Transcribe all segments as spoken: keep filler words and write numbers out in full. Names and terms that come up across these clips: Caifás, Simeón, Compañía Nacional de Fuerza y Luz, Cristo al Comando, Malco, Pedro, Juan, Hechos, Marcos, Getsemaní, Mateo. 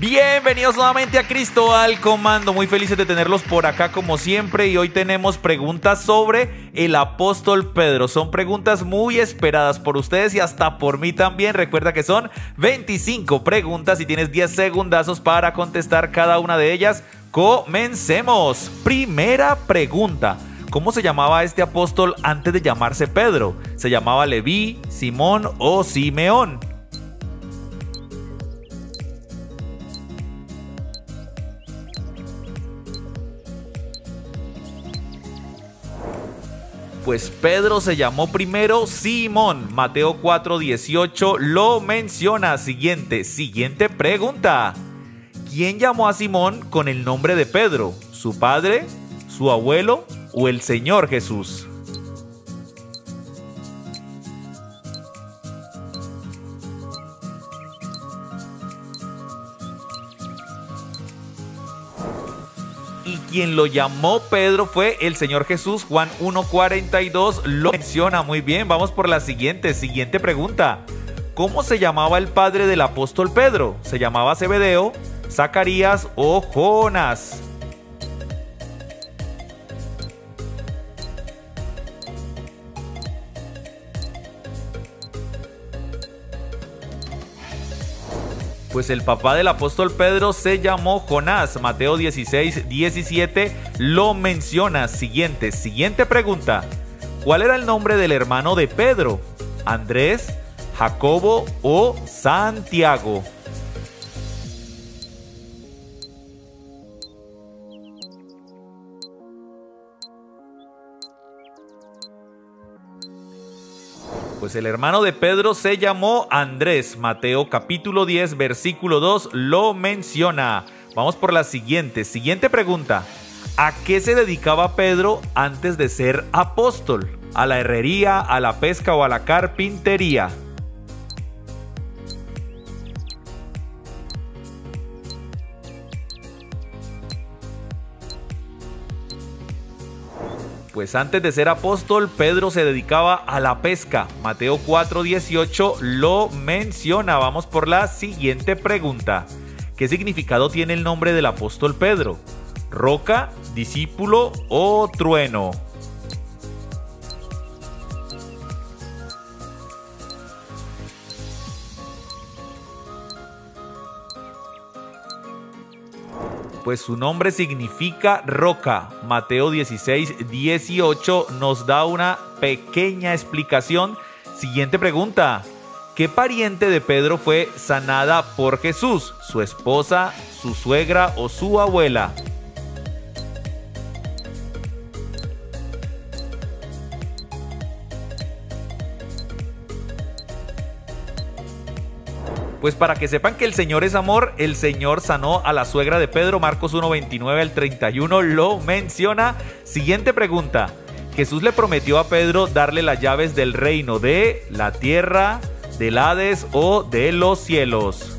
Bienvenidos nuevamente a Cristo al Comando, muy felices de tenerlos por acá como siempre, y hoy tenemos preguntas sobre el apóstol Pedro. Son preguntas muy esperadas por ustedes y hasta por mí también. Recuerda que son veinticinco preguntas y tienes diez segundazos para contestar cada una de ellas. Comencemos. Primera pregunta: ¿cómo se llamaba este apóstol antes de llamarse Pedro? ¿Se llamaba Leví, Simón o Simeón? Pues Pedro se llamó primero Simón. Mateo cuatro dieciocho lo menciona. Siguiente, siguiente pregunta. ¿Quién llamó a Simón con el nombre de Pedro? ¿Su padre, su abuelo o el Señor Jesús? Quien lo llamó Pedro fue el Señor Jesús. Juan uno cuarenta y dos lo menciona. Muy bien, vamos por la siguiente, siguiente pregunta. ¿Cómo se llamaba el padre del apóstol Pedro? ¿Se llamaba Zebedeo, Zacarías o Jonás? Pues el papá del apóstol Pedro se llamó Jonás. Mateo dieciséis diecisiete lo menciona. Siguiente, siguiente pregunta. ¿Cuál era el nombre del hermano de Pedro? ¿Andrés, Jacobo o Santiago? Pues el hermano de Pedro se llamó Andrés. Mateo capítulo diez versículo dos lo menciona. Vamos por la siguiente, siguiente pregunta. ¿A qué se dedicaba Pedro antes de ser apóstol? ¿A la herrería, a la pesca o a la carpintería? Pues antes de ser apóstol, Pedro se dedicaba a la pesca. Mateo cuatro dieciocho lo menciona. Vamos por la siguiente pregunta. ¿Qué significado tiene el nombre del apóstol Pedro? ¿Roca, discípulo o trueno? Pues su nombre significa roca. Mateo dieciséis dieciocho nos da una pequeña explicación. Siguiente pregunta. ¿Qué pariente de Pedro fue sanada por Jesús? ¿Su esposa, su suegra o su abuela? Pues para que sepan que el Señor es amor, el Señor sanó a la suegra de Pedro. Marcos uno veintinueve al treinta y uno lo menciona. Siguiente pregunta. Jesús le prometió a Pedro darle las llaves del reino, de la tierra, del Hades o de los cielos.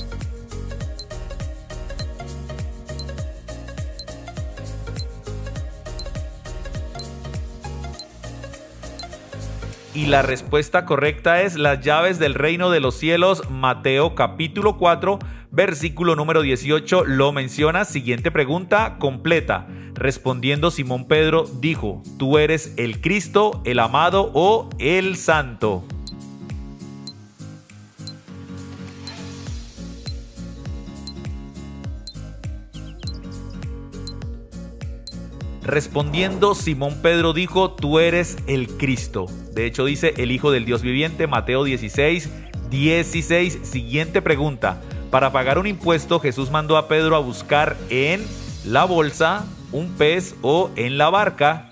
Y la respuesta correcta es las llaves del reino de los cielos. Mateo capítulo cuatro, versículo número dieciocho lo menciona. Siguiente pregunta completa. Respondiendo Simón Pedro dijo: ¿Tú eres el Cristo, el amado o el santo? Respondiendo, Simón Pedro dijo: tú eres el Cristo. De hecho dice el Hijo del Dios viviente, Mateo dieciséis dieciséis. Siguiente pregunta. Para pagar un impuesto, Jesús mandó a Pedro a buscar en la bolsa, un pez o en la barca.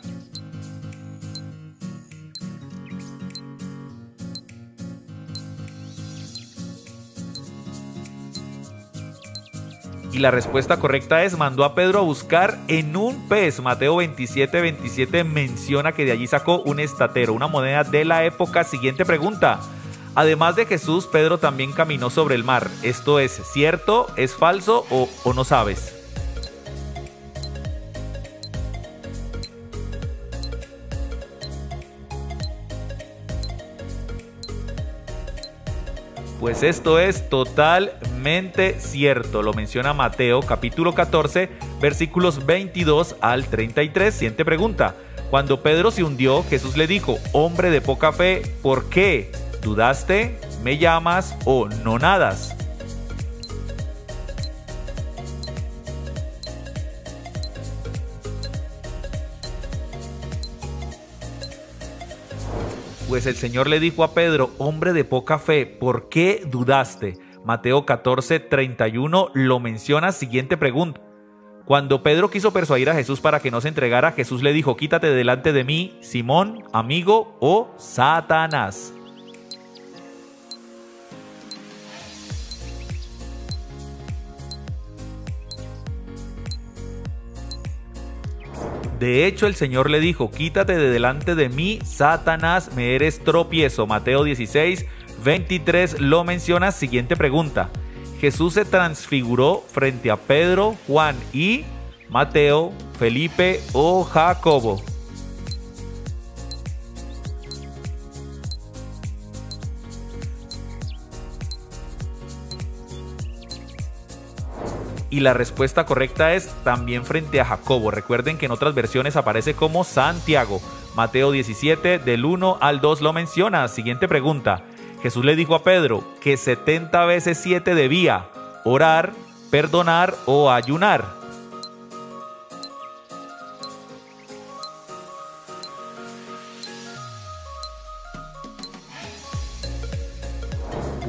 Y la respuesta correcta es, mandó a Pedro a buscar en un pez. Mateo veintisiete veintisiete menciona que de allí sacó un estatero, una moneda de la época. Siguiente pregunta. Además de Jesús, Pedro también caminó sobre el mar. ¿Esto es cierto, es falso o, o no sabes? Pues esto es totalmente cierto, lo menciona Mateo capítulo catorce, versículos veintidós al treinta y tres. Siguiente pregunta. Cuando Pedro se hundió, Jesús le dijo: hombre de poca fe, ¿por qué dudaste? ¿Me llamas o no nadas? Pues el Señor le dijo a Pedro: hombre de poca fe, ¿por qué dudaste? Mateo catorce, treinta y uno lo menciona. Siguiente pregunta. Cuando Pedro quiso persuadir a Jesús para que no se entregara, Jesús le dijo: quítate delante de mí, Simón, amigo, o Satanás. De hecho, el Señor le dijo: quítate de delante de mí, Satanás, me eres tropiezo. Mateo dieciséis, veintitrés lo menciona. Siguiente pregunta. Jesús se transfiguró frente a Pedro, Juan y Mateo, Felipe o Jacobo. Y la respuesta correcta es también frente a Jacobo. Recuerden que en otras versiones aparece como Santiago. Mateo diecisiete, del uno al dos lo menciona. Siguiente pregunta. Jesús le dijo a Pedro que setenta veces siete debía orar, perdonar o ayunar.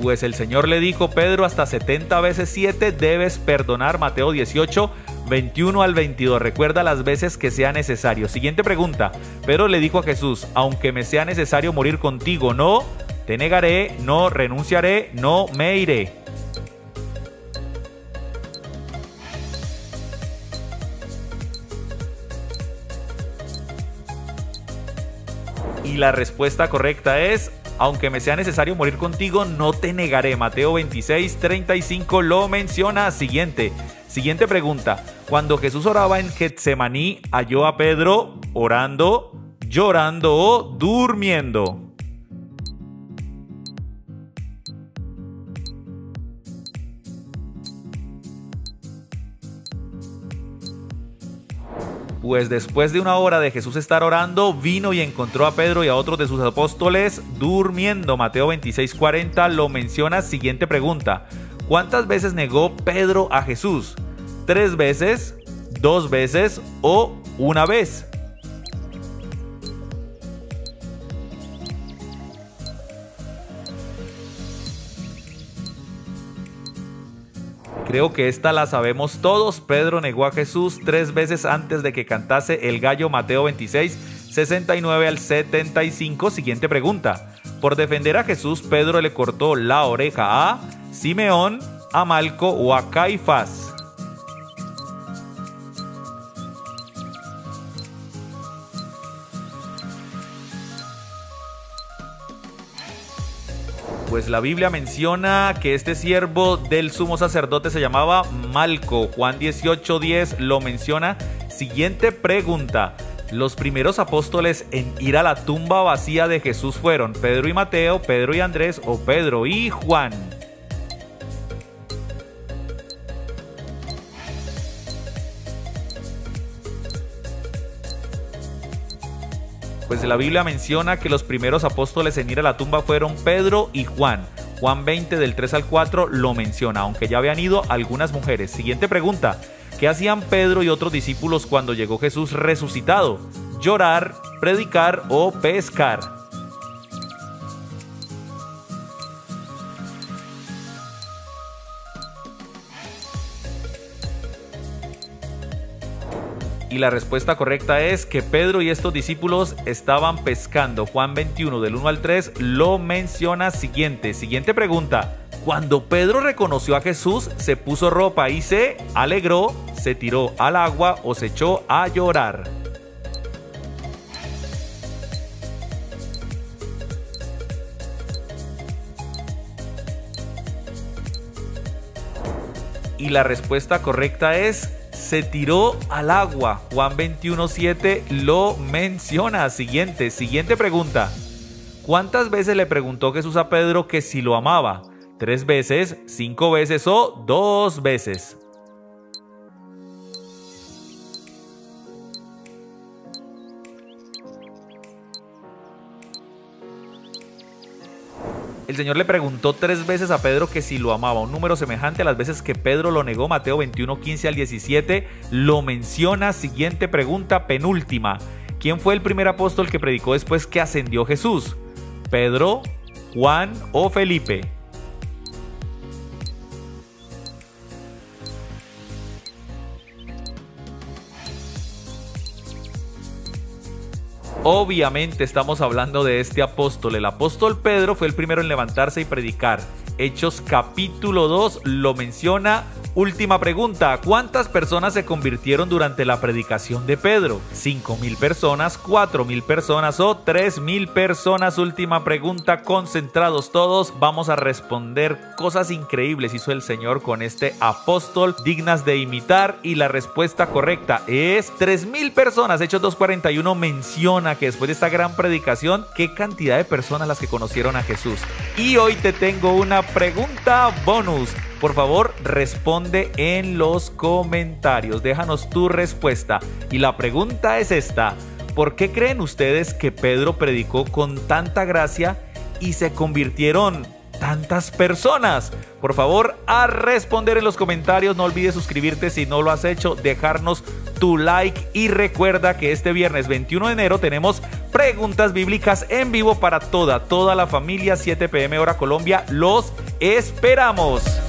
Pues el Señor le dijo: Pedro, hasta setenta veces siete debes perdonar. Mateo dieciocho, veintiuno al veintidós. Recuerda las veces que sea necesario. Siguiente pregunta. Pedro le dijo a Jesús: aunque me sea necesario morir contigo, no te negaré, no renunciaré, no me iré. Y la respuesta correcta es: aunque me sea necesario morir contigo, no te negaré. Mateo veintiséis, treinta y cinco lo menciona. Siguiente. Siguiente pregunta. Cuando Jesús oraba en Getsemaní, halló a Pedro orando, llorando o durmiendo. Pues después de una hora de Jesús estar orando, vino y encontró a Pedro y a otros de sus apóstoles durmiendo. Mateo veintiséis, cuarenta lo menciona. Siguiente pregunta. ¿Cuántas veces negó Pedro a Jesús? ¿Tres veces? ¿Dos veces? ¿O una vez? Creo que esta la sabemos todos. Pedro negó a Jesús tres veces antes de que cantase el gallo. Mateo veintiséis, sesenta y nueve al setenta y cinco. Siguiente pregunta. Por defender a Jesús, Pedro le cortó la oreja a Simeón, a Malco o a Caifás. Pues la Biblia menciona que este siervo del sumo sacerdote se llamaba Malco. Juan dieciocho, diez lo menciona. Siguiente pregunta. Los primeros apóstoles en ir a la tumba vacía de Jesús fueron Pedro y Mateo, Pedro y Andrés o Pedro y Juan. Pues la Biblia menciona que los primeros apóstoles en ir a la tumba fueron Pedro y Juan. Juan veinte del tres al cuatro lo menciona, aunque ya habían ido algunas mujeres. Siguiente pregunta. ¿Qué hacían Pedro y otros discípulos cuando llegó Jesús resucitado? ¿Llorar, predicar o pescar? Y la respuesta correcta es que Pedro y estos discípulos estaban pescando. Juan veintiuno del uno al tres lo menciona. Siguiente. Siguiente pregunta. Cuando Pedro reconoció a Jesús, se puso ropa y se alegró, se tiró al agua o se echó a llorar. Y la respuesta correcta es: se tiró al agua. Juan veintiuno, siete lo menciona. Siguiente. Siguiente pregunta. ¿Cuántas veces le preguntó Jesús a Pedro que si lo amaba? tres veces, cinco veces o dos veces. El Señor le preguntó tres veces a Pedro que si lo amaba, un número semejante a las veces que Pedro lo negó. Mateo veintiuno, quince al diecisiete lo menciona. Siguiente pregunta, penúltima. ¿Quién fue el primer apóstol que predicó después que ascendió Jesús? ¿Pedro, Juan o Felipe? Obviamente estamos hablando de este apóstol. El apóstol Pedro fue el primero en levantarse y predicar. Hechos capítulo dos lo menciona. Última pregunta. ¿Cuántas personas se convirtieron durante la predicación de Pedro? ¿cinco mil personas, cuatro mil personas o tres mil personas? Última pregunta. Concentrados todos, vamos a responder. Cosas increíbles hizo el Señor con este apóstol, dignas de imitar, y la respuesta correcta es tres mil personas. Hechos dos cuarenta y uno menciona que después de esta gran predicación, qué cantidad de personas las que conocieron a Jesús. Y hoy te tengo una pregunta bonus. Por favor, responde en los comentarios. Déjanos tu respuesta. Y la pregunta es esta. ¿Por qué creen ustedes que Pedro predicó con tanta gracia y se convirtieron tantas personas? Por favor, a responder en los comentarios. No olvides suscribirte si no lo has hecho, dejarnos tu like y recuerda que este viernes veintiuno de enero tenemos preguntas bíblicas en vivo para toda, toda la familia, siete p m hora Colombia. Los esperamos.